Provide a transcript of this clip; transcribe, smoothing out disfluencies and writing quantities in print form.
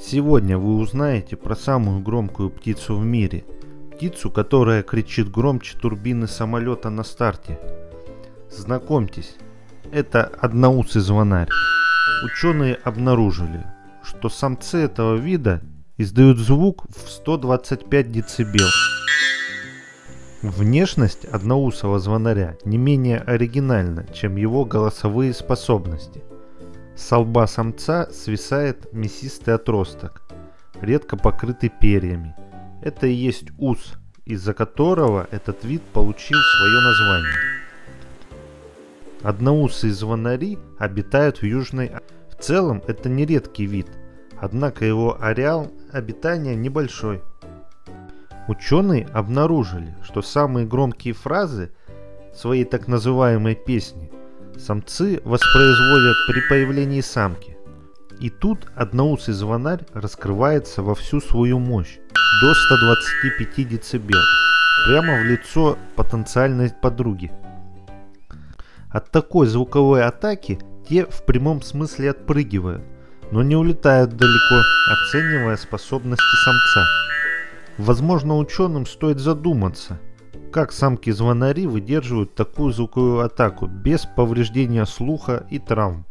Сегодня вы узнаете про самую громкую птицу в мире. Птицу, которая кричит громче турбины самолета на старте. Знакомьтесь, это одноусый звонарь. Ученые обнаружили, что самцы этого вида издают звук в 125 децибел. Внешность одноусого звонаря не менее оригинальна, чем его голосовые способности. С лба самца свисает мясистый отросток, редко покрытый перьями. Это и есть ус, из-за которого этот вид получил свое название. Одноусые звонари обитают в Южной Америке. В целом это нередкий вид, однако его ареал обитания небольшой. Ученые обнаружили, что самые громкие фразы своей так называемой песни самцы воспроизводят при появлении самки. И тут одноусый звонарь раскрывается во всю свою мощь до 125 децибел, прямо в лицо потенциальной подруги. От такой звуковой атаки те в прямом смысле отпрыгивают, но не улетают далеко, оценивая способности самца. Возможно, ученым стоит задуматься, как самки-звонари выдерживают такую звуковую атаку без повреждения слуха и травм.